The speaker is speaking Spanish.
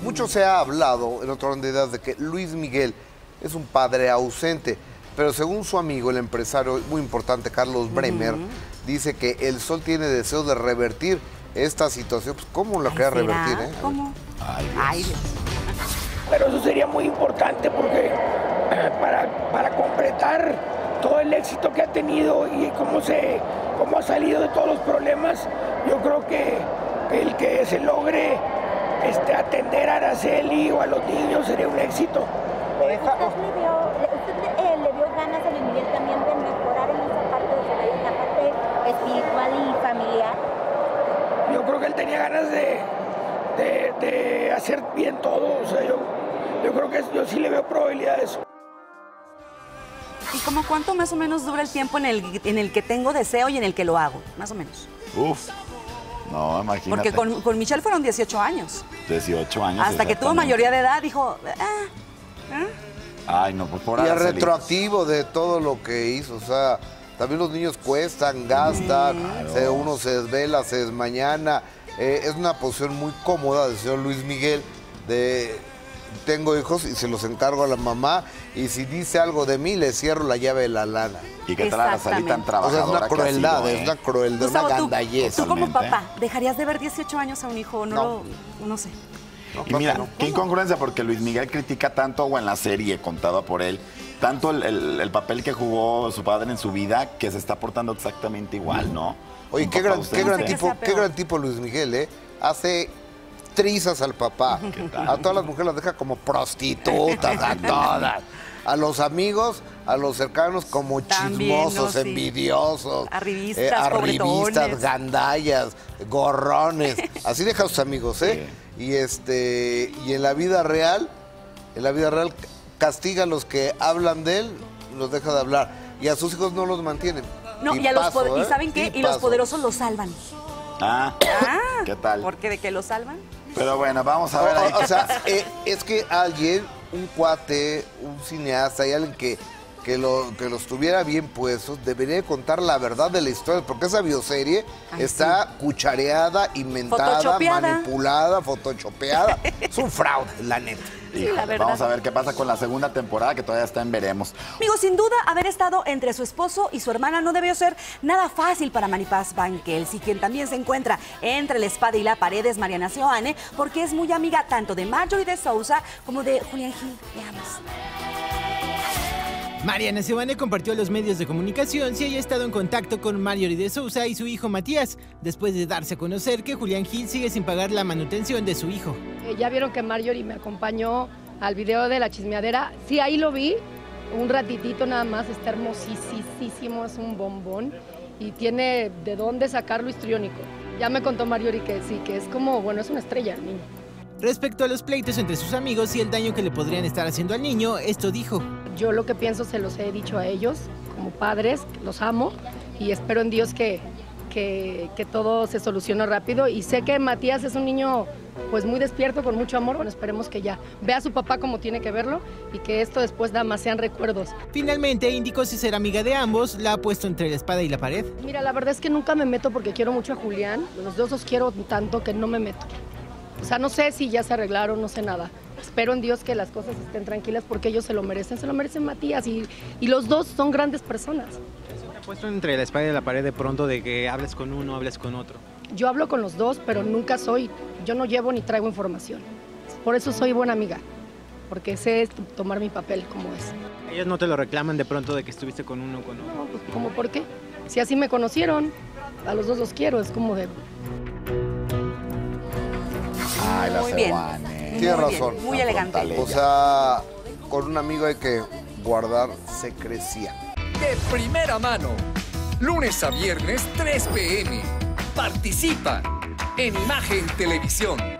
Mucho se ha hablado en otra onda de que Luis Miguel es un padre ausente, pero según su amigo, el empresario muy importante Carlos Bremer, dice que el Sol tiene deseo de revertir esta situación. Pues, ¿cómo lo quería revertir? ¿Cómo? Ay, Dios. Pero eso sería muy importante porque para completar todo el éxito que ha tenido y cómo ha salido de todos los problemas, yo creo que el que se logre atender a Aracely o a los niños sería un éxito. ¿Usted le vio ganas a Luis Miguel también de mejorar en esa parte, en la parte espiritual y familiar? Yo creo que él tenía ganas de hacer bien todo, o sea, yo creo que yo sí le veo probabilidad de eso. ¿Y como cuánto más o menos dura el tiempo en el que tengo deseo y en el que lo hago? Más o menos. Uf, no, imagínate. Porque con Michelle fueron 18 años. 18 años. Hasta que tuvo mayoría de edad, dijo... Ay, no, pues por ahí. Y el retroactivo de todo lo que hizo, o sea, también los niños cuestan, gastan, claro. Uno se desvela, se desmañana. Es una posición muy cómoda del señor Luis Miguel de... Tengo hijos y se los encargo a la mamá, y si dice algo de mí, le cierro la llave de la lana. ¿Y qué tal Aracely tan trabajadora? O sea, es una crueldad, Gustavo, una gandallez. Tú como papá, ¿dejarías de ver 18 años a un hijo? No sé. Y mira, qué incongruencia, porque Luis Miguel critica tanto, o en la serie contada por él, tanto el papel que jugó su padre en su vida, que se está portando exactamente igual, ¿no? Oye, qué gran tipo Luis Miguel, ¿eh? Hace... trizas al papá, a todas las mujeres las deja como prostitutas, a todas, a los amigos, a los cercanos como chismosos, envidiosos, arribistas, gandallas, gorrones, así deja a sus amigos, y en la vida real castiga a los que hablan de él, los deja de hablar, y a sus hijos no los mantienen. No, y ¿saben qué? Y los poderosos los salvan. ¿Qué tal? Porque de que lo salvan. Pero bueno, vamos a ver. Es que alguien, un cuate, un cineasta, y alguien que los tuviera bien puestos, debería contar la verdad de la historia, porque esa bioserie está cuchareada, inventada, manipulada, photoshopeada. Es un fraude, la neta. Híjole, vamos a ver qué pasa con la segunda temporada, que todavía está en veremos. Amigos, sin duda, haber estado entre su esposo y su hermana no debió ser nada fácil para Manipaz Bankel, si quien también se encuentra entre la espada y la pared es Mariana Seoane, porque es muy amiga tanto de Marjorie de Sousa como de Julián Gil. Veamos. Mariana Seoane compartió a los medios de comunicación si haya estado en contacto con Marjorie de Sousa y su hijo Matías, después de darse a conocer que Julián Gil sigue sin pagar la manutención de su hijo. Ya vieron que Marjorie me acompañó al video de la chismeadera. Sí, ahí lo vi, un ratitito nada más, está hermosísimo, es un bombón y tiene de dónde sacarlo histriónico. Ya me contó Marjorie que sí, que es como, bueno, es una estrella el niño. Respecto a los pleitos entre sus amigos y el daño que le podrían estar haciendo al niño, esto dijo. Yo lo que pienso se los he dicho a ellos, como padres, los amo y espero en Dios que todo se solucione rápido. Y sé que Matías es un niño pues muy despierto, con mucho amor. Bueno, esperemos que ya vea a su papá como tiene que verlo y que esto después nada más sean recuerdos. Finalmente indicó si ser amiga de ambos la ha puesto entre la espada y la pared. Mira, la verdad es que nunca me meto porque quiero mucho a Julián. Los dos los quiero tanto que no me meto. O sea, no sé si ya se arreglaron, no sé nada. Espero en Dios que las cosas estén tranquilas porque ellos se lo merecen Matías y los dos son grandes personas. ¿Te ha puesto entre la espada y la pared de pronto de que hables con uno, hables con otro? Yo hablo con los dos, pero nunca yo no llevo ni traigo información. Por eso soy buena amiga, porque sé tomar mi papel como es. ¿Ellos no te lo reclaman de pronto de que estuviste con uno o con otro? No, pues ¿cómo por qué? Si así me conocieron, a los dos los quiero, es como de... Ay, la Seoane. Tiene razón. Muy elegante. O sea, con un amigo hay que guardar secrecía. De primera mano. Lunes a viernes, 3 p.m. Participa en Imagen Televisión.